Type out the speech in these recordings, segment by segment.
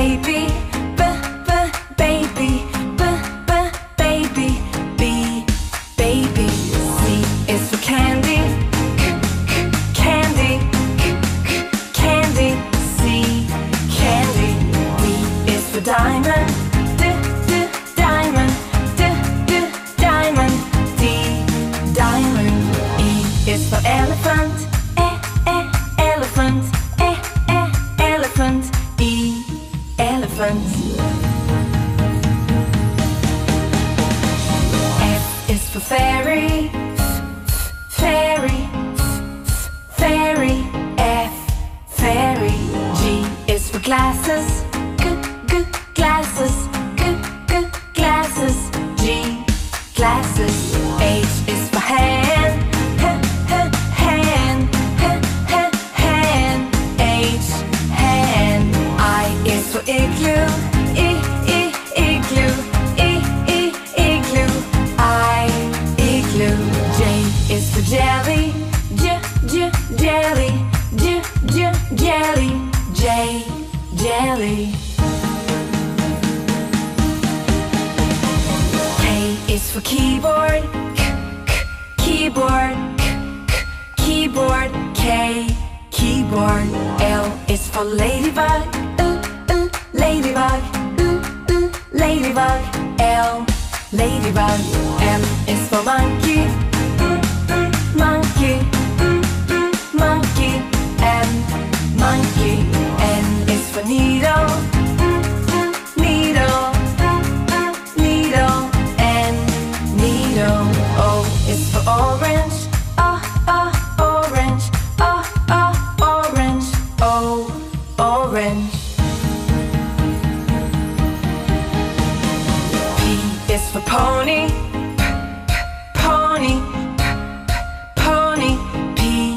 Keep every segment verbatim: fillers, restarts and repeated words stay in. baby, b b baby, b b baby, b baby. C is for candy, c c candy, c c candy. C candy. D is for diamond, d d diamond, d d diamond, D diamond. E is for elephant, e e elephant, e e elephant, E elephant. F is for fairy, f fairy, f fairy, F fairy. G is for glasses, g g glasses, g g glasses, G glasses. H is for hand, h h hand, h h hand, H hand. I is for igloo, I I igloo, I I igloo, I igloo. J is for jelly, j j jelly, j j jelly, J jelly. K is for keyboard, k k keyboard, k k keyboard, K keyboard. L is for ladybug, ladybug, ooh, ooh, ladybug, L, ladybug. M is for monkey, mm, mm, monkey, mm, mm, monkey, M, monkey. N is for needle, mm, mm, needle, mm, mm, needle, N, needle. O is for orange, o, o, orange, o, o, orange, O, orange. P is for pony, p, p, pony, p, p,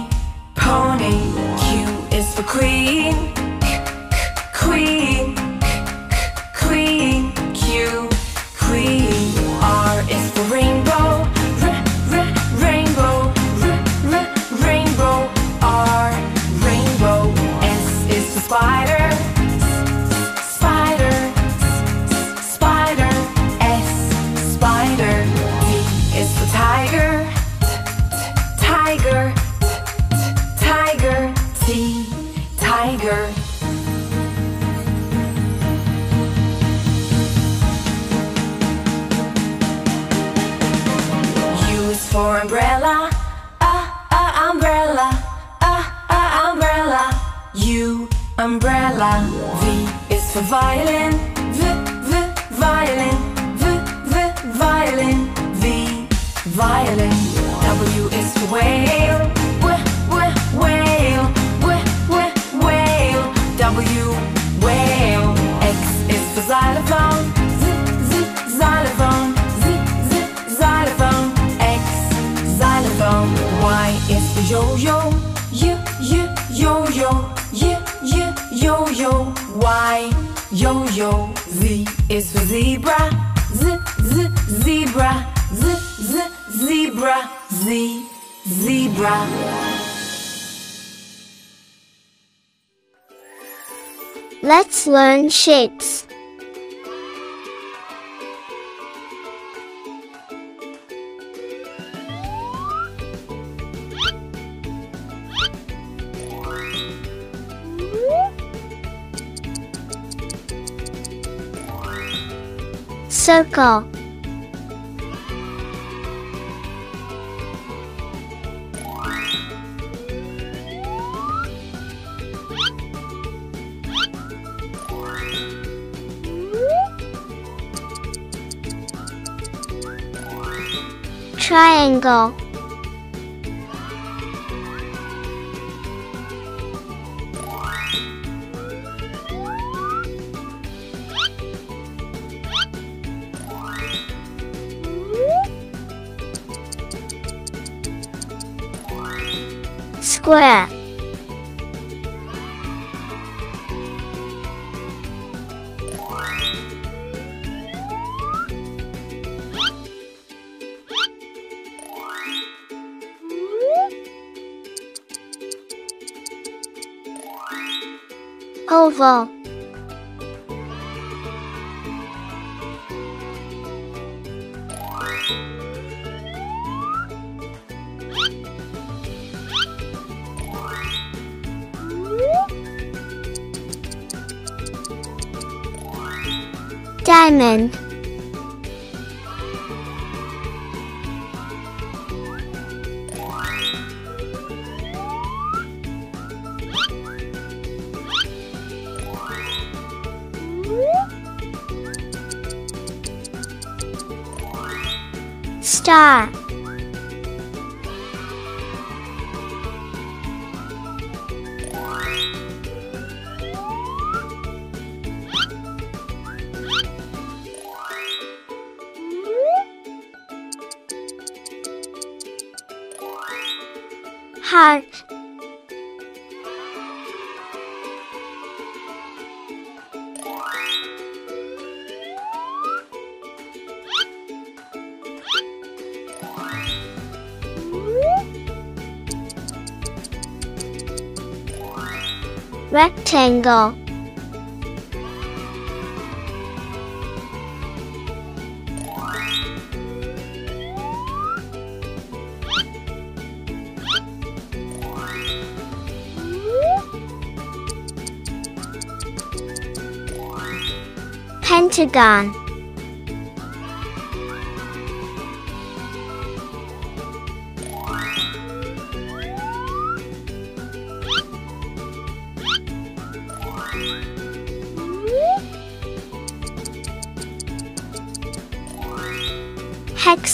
pony, P, pony. Q is for queen, k, k, queen, k, k, queen, Q, queen. R is for rainbow, r, r, rainbow, r, r, rainbow, R, rainbow. S is for spider, s, s, spider, s, s, spider, S, spider. T is for tiger, t, t, tiger, t, t, tiger, T, tiger. U is for umbrella, uh, uh, umbrella, uh, uh, umbrella, U, umbrella. V is for violin, v, v, violin, v, v, violin, V, violin. W is for whale, w, w, whale, w, w, whale, W, whale. X is for xylophone, z, z, xylophone, z, z, xylophone, X, xylophone. Y is for yo-yo, y, y, yo-yo, y, y, yo-yo, Y, yo-yo. Z is for zebra, z, z, zebra, z, z, zebra, Z, zebra. Let's learn shapes. Circle. Triangle. Square. Oval. diamond, star, heart, rectangle, pentagon,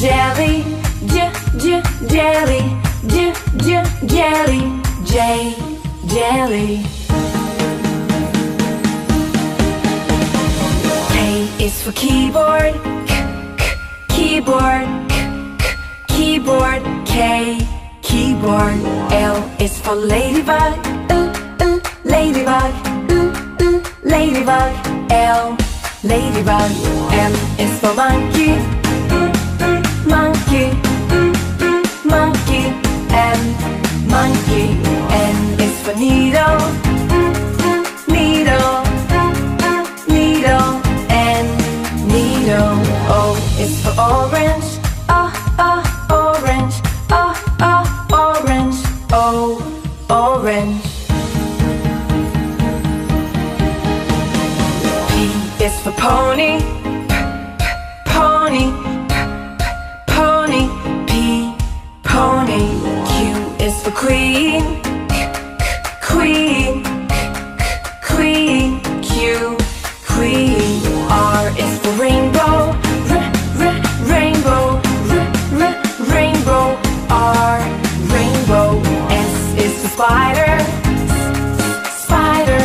Jelly, j j jelly, j j jelly, J, jelly. K is for keyboard, k, k, keyboard, k, k, keyboard, K, keyboard. L is for ladybug, ooh, ooh, ladybug, ooh, ooh, ladybug, L, ladybug. M is for monkey, mm, mm, monkey, mm, mm, monkey, M, monkey. N is for needle, mm, mm, needle, mm, mm, needle, N, needle. O is for orange, oh, oh, orange, oh, oh, orange, O, orange. P is for pony, p, p, pony, p, p, pony, P, pony. Q is for queen, k, k, queen, k, k, queen, Q, queen. R is for rainbow, r, r, rainbow, r, r, rainbow, R, rainbow. S is for spider, spider,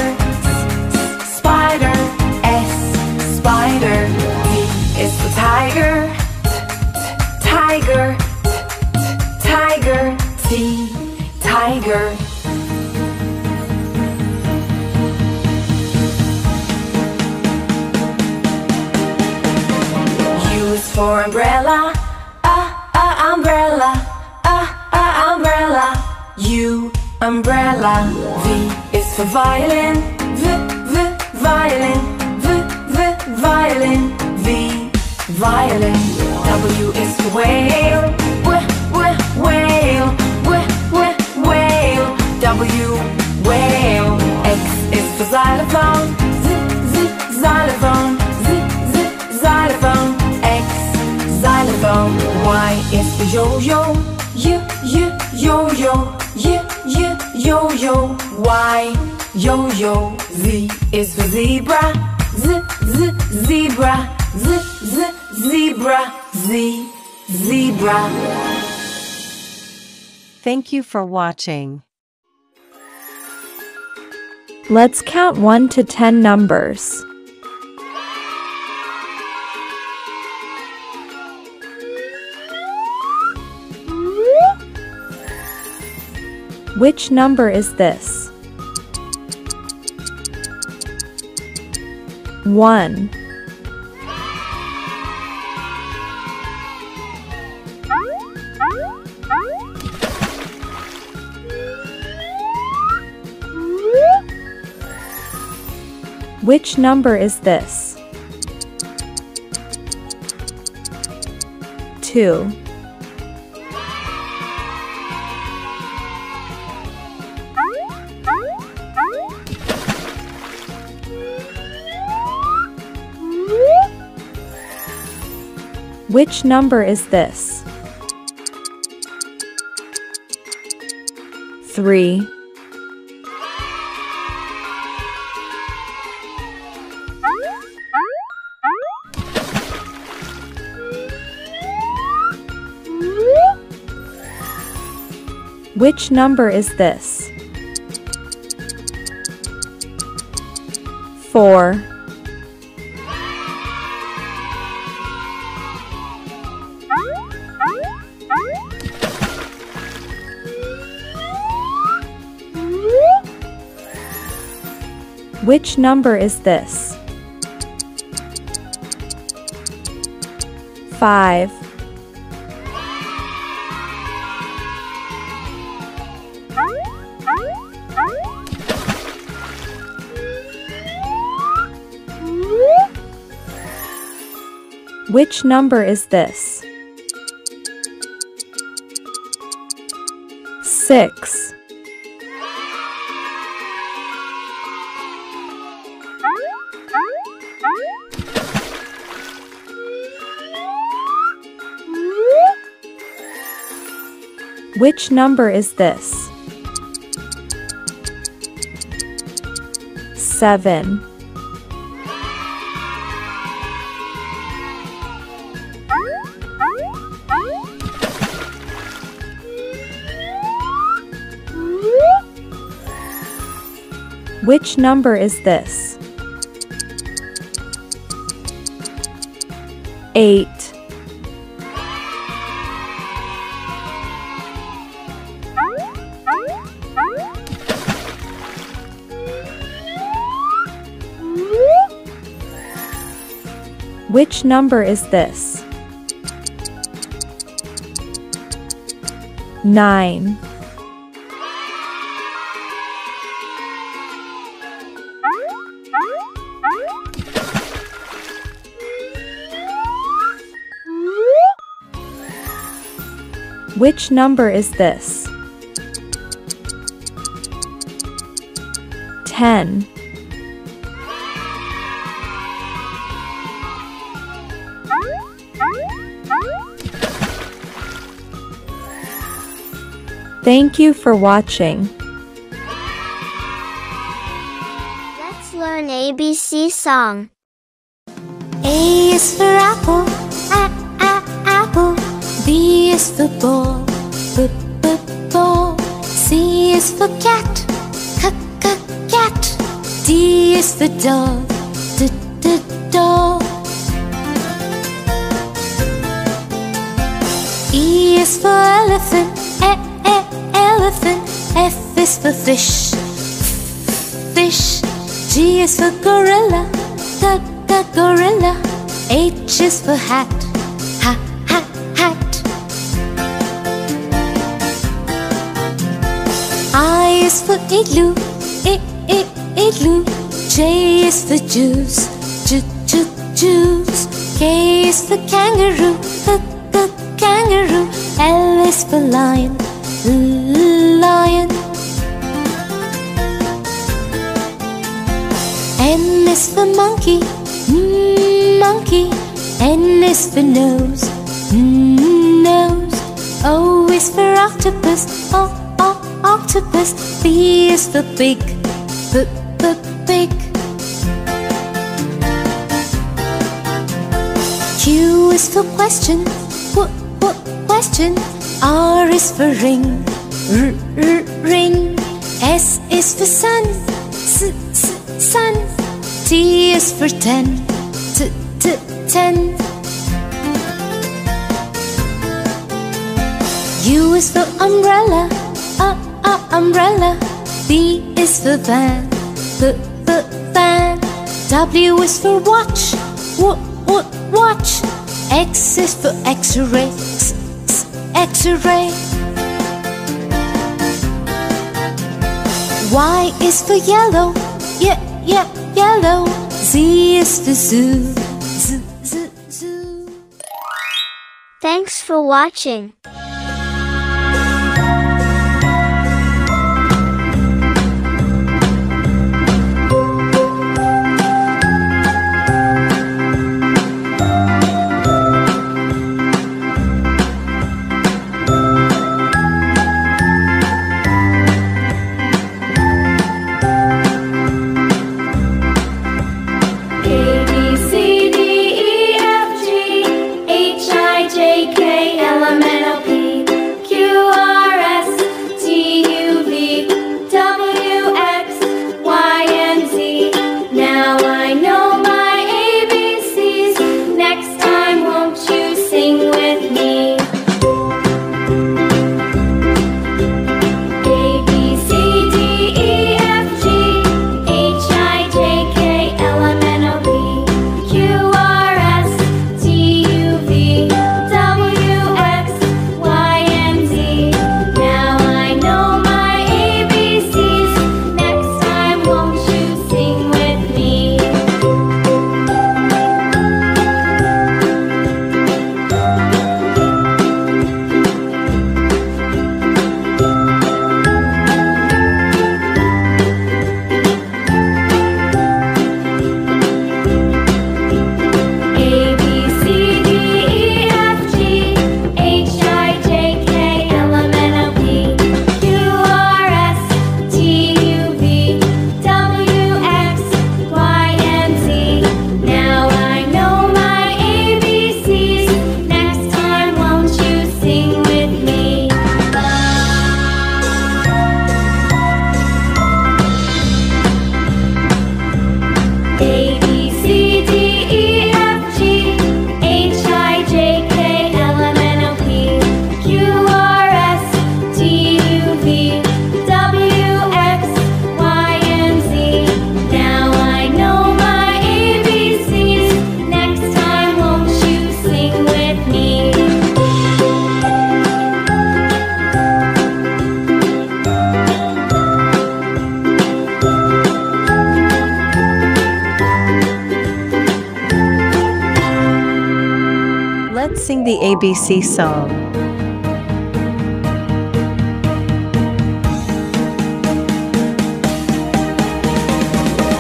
spider, S, spider. T is for tiger, tiger, tiger, T, tiger. U is for umbrella, uh, uh, umbrella, uh, uh, umbrella, U, umbrella. V is for violin, V, V, violin, V, V, violin, V, violin. W is for whale, W, W, whale, W, W, whale, W, whale. X is for xylophone, Z, Z, xylophone, Z, Z, xylophone, X, xylophone. Y is for yo-yo, Y, Y, yo-yo, Y, Y, yo-yo, Y, yo-yo. Z is for zebra, Z, Z, zebra, Z, Z, zebra, Z, zebra. Thank you for watching. Let's count one to ten numbers. Which number is this? One. Which number is this? Two. Which number is this? Three. Which number is this? Four. Which number is this? Five. Which number is this? Six. Which number is this? Seven. Which number is this? Eight. Which number is this? Nine. Which number is this? Ten. Thank you for watching. Let's learn A B C song. A is for apple, a, a, apple. B is for ball, b, b, ball. C is for cat, c, c, cat. D is for doll, d, d, doll. E is for elephant, e, e, elephant. F is for fish, fish. G is for gorilla, g, g, gorilla. H is for hat, ha, ha, hat. I is for igloo, i, i, igloo. J is for juice, ju, ju, juice. K is for kangaroo, the, the kangaroo. L is for lion, lion. M is for monkey, monkey. N is for nose, nose. O is for octopus, o, o, octopus. B is for big, b, b, big. Q is for question, w, w, question. R is for ring, r, r, ring. S is for sun, s, s, sun. T is for ten, t, t, ten. U is for umbrella, uh, uh, umbrella. V is for van, the, the van. W is for watch, w, w, watch. X is for x-ray, x, x, x-ray. Y is for yellow, yeah, yeah, yellow. Z is for zoo, z, z, zoo. Thanks for watching. the A B C song.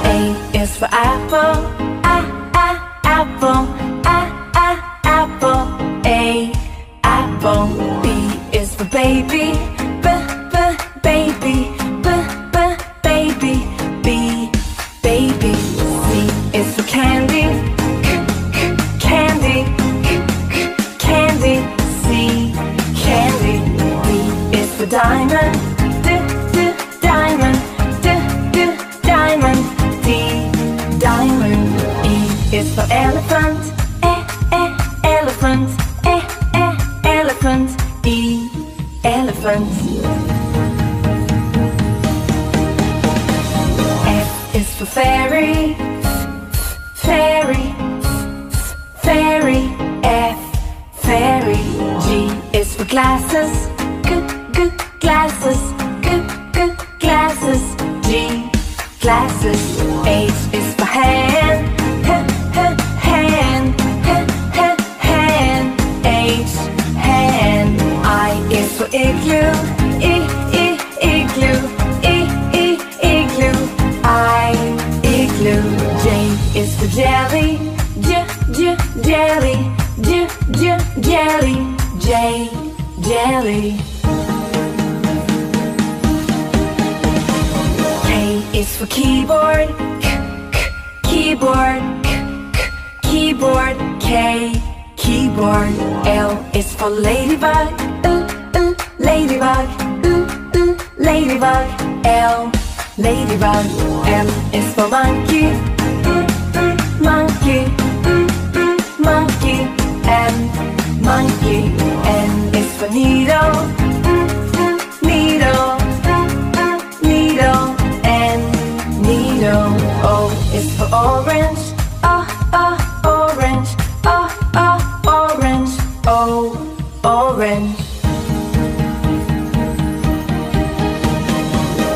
A is for apple, a, a, apple, a, a, apple, a, apple. B is for baby, b, b, baby, b, b, baby, b, baby. C is for candy, diamond, d, d, diamond, d, d, diamond, d, diamond. E is for elephant, e, e, elephant, e, e, elephant, e, elephant. F is for fairy, fairy, fairy, F, fairy. G is for glasses, glasses, good, good, glasses, G, glasses. H is for hand, h, h, hand, h, h, hand, H, hand. I is for igloo, I, I, igloo, I, I, igloo, I, igloo. J is for jelly, j, j, jelly, j, j, jelly, J, jelly. It's for keyboard, k, k, keyboard, k, k, keyboard, K, keyboard. L is for ladybug, ooh, ooh, ladybug, ooh, ooh, ladybug, L, ladybug. M is for monkey, mm, mm, monkey, mm, mm, monkey, M, monkey. N is for needle, mm, mm, needle, mm, mm, needle, N, needle. O is for orange, ah, ah, orange, ah, ah, orange, O, orange.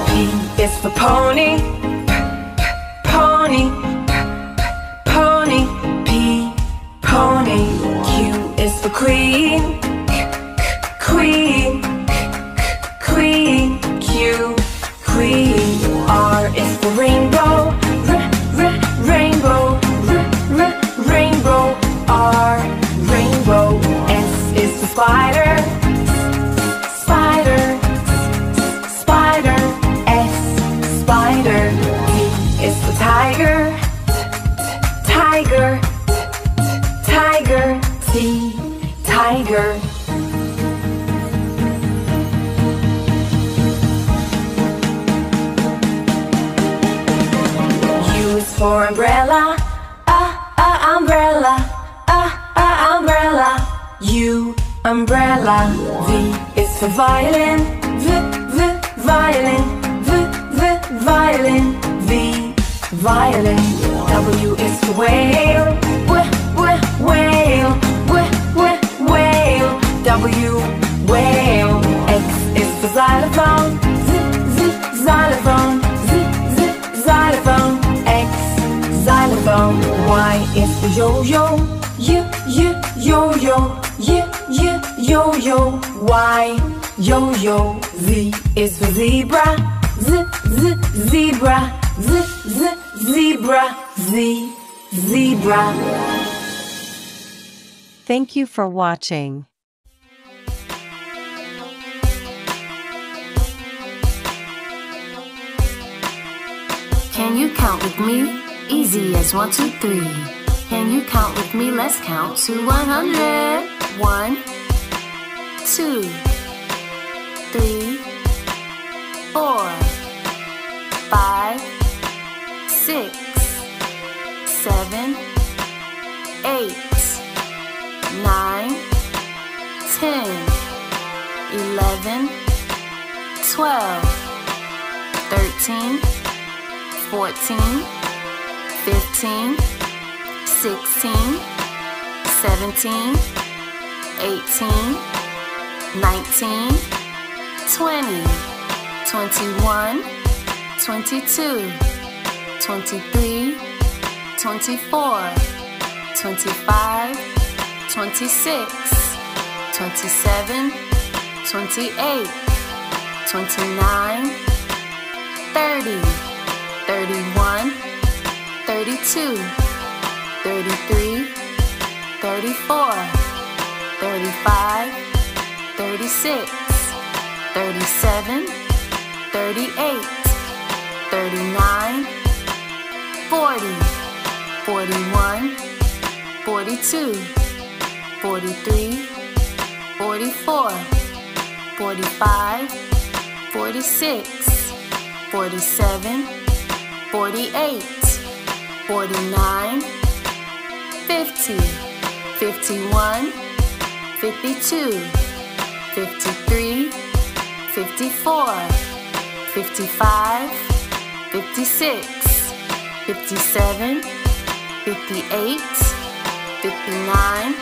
P is for pony, p, p, pony, p, p, pony, P, pony. Q is for queen, k, k, queen, k, k, queen, Q, queen. R is for rainbow, r, r, rainbow, r, r, rainbow, R, rainbow. S is for spider, s, spider, s, spider, S, spider. T is for tiger, t, t, tiger, t, t, tiger, T, tiger. For umbrella, uh, uh, umbrella, uh, uh, umbrella, U, umbrella. V is for violin, V, V, violin, V, V, violin, V, violin. W is for whale, W, W, whale, W, W, whale, W, whale. X is for xylophone, Z, Z, xylophone, Z, Z, xylophone, X, xylophone. Y is for yo-yo, y, y, yo-yo, y, y, yo-yo, Y, yo-yo. Z is for zebra, Z, Z, zebra, Z, Z, zebra, Z, zebra. Thank you for watching. Can you count with me? Easy as one, two, three. Can you count with me? Let's count to one hundred. One, two, three, four, five, six, seven, eight, nine, ten, eleven, twelve, thirteen, fourteen. Fifteen, sixteen, seventeen, eighteen, nineteen, twenty, twenty-one, twenty-two, twenty-three, twenty-four, twenty-five, twenty-six. twenty-seven, twenty-eight, twenty-nine, thirty, thirty-one, thirty-two, thirty-three, thirty-four, thirty-five, thirty-six, thirty-seven, thirty-eight, thirty-nine, forty, forty-one, forty-two, forty-three, forty-four, forty-five, forty-six, forty-seven, forty-eight, forty-nine, fifty, fifty-one, fifty-two, fifty-three, fifty-four, fifty-five, fifty-six, fifty-seven, fifty-eight, fifty-nine,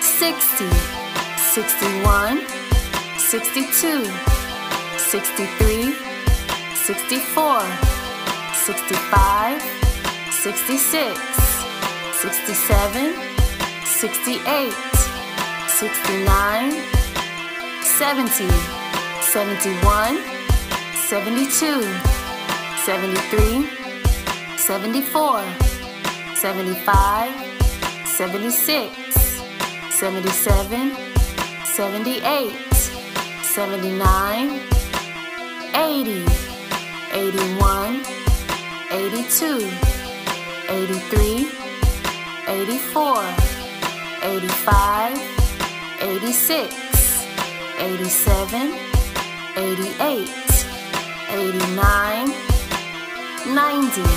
sixty, sixty-one, sixty-two, sixty-three, sixty-four, sixty-five, sixty-six, sixty-seven, sixty-eight, sixty-nine, seventy, seventy-one, seventy-two, seventy-three, seventy-four, seventy-five, seventy-six, seventy-seven, seventy-eight, seventy-nine, eighty, eighty-one, eighty-two, eighty-three, eighty-four, eighty-five, eighty-six, eighty-seven, eighty-eight, eighty-nine, ninety,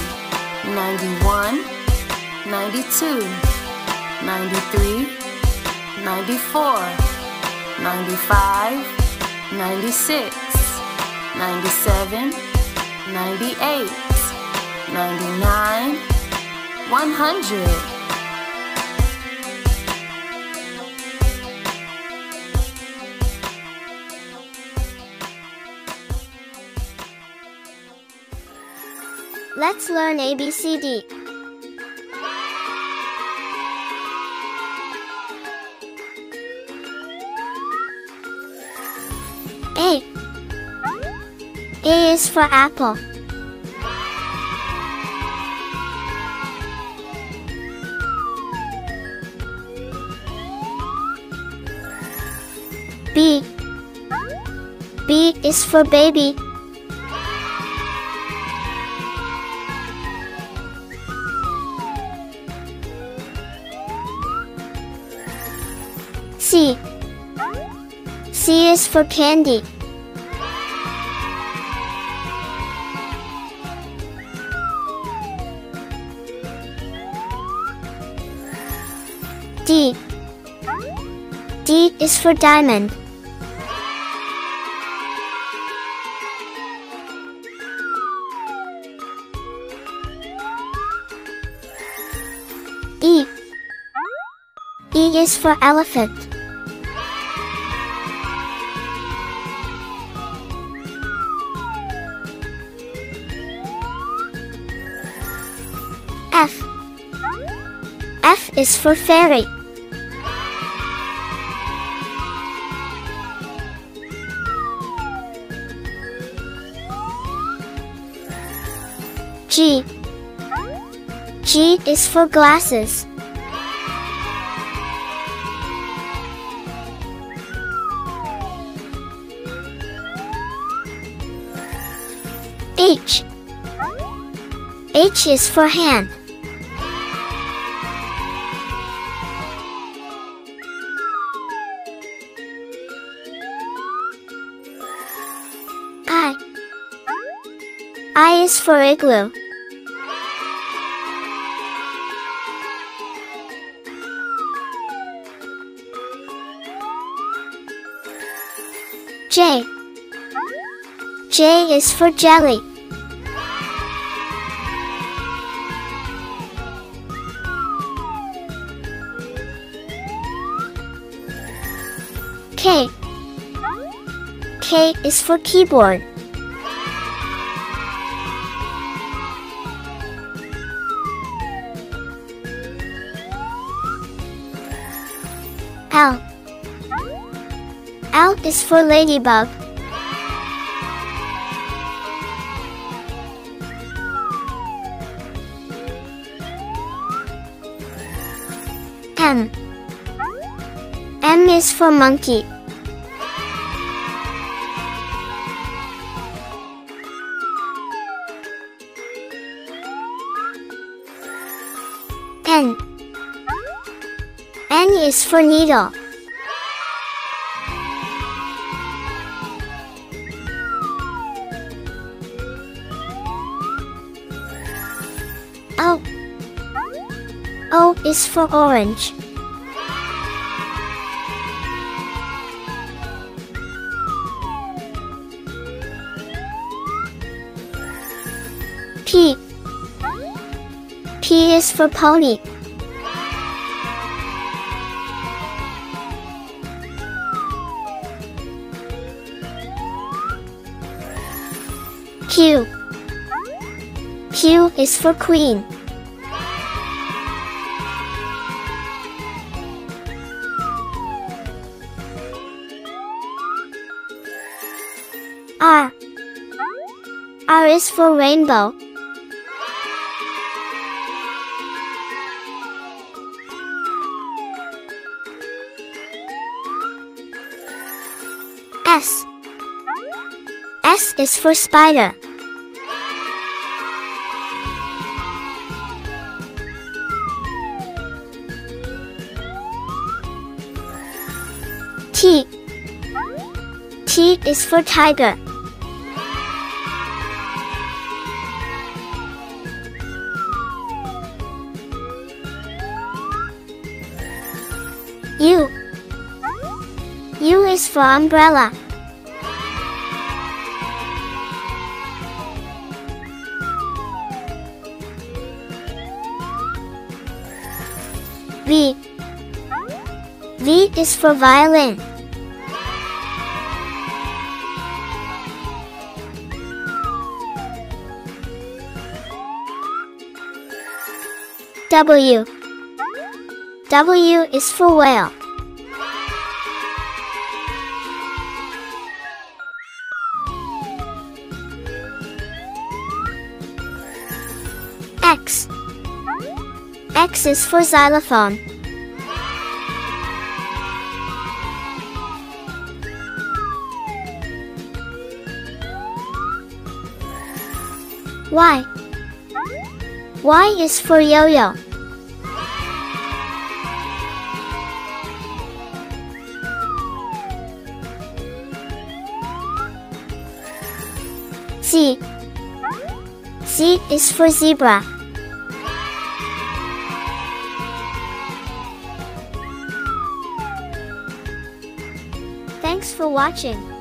ninety-one, ninety-two, ninety-three, ninety-four, ninety-five, ninety-six, ninety-seven, ninety-eight, ninety-nine, one hundred. Let's learn A B C D. A. A is for apple. B. B is for baby. C. C is for candy. D. D is for diamond. E. E is for elephant. F. F is for fairy. G. G is for glasses. H. H is for hand. I is for igloo. J. J is for jelly. K. K is for keyboard. L. L is for ladybug. M. M is for monkey. N. N is for needle. O. O is for orange. P. P is for pony. Q. Q is for queen. R. R is for rainbow. S. S is for spider. T. T is for tiger. U. U is for umbrella. V. V is for violin. W. W is for whale. X. X is for xylophone. Y. Y is for yo-yo. Z. Z is for zebra. Thanks for watching.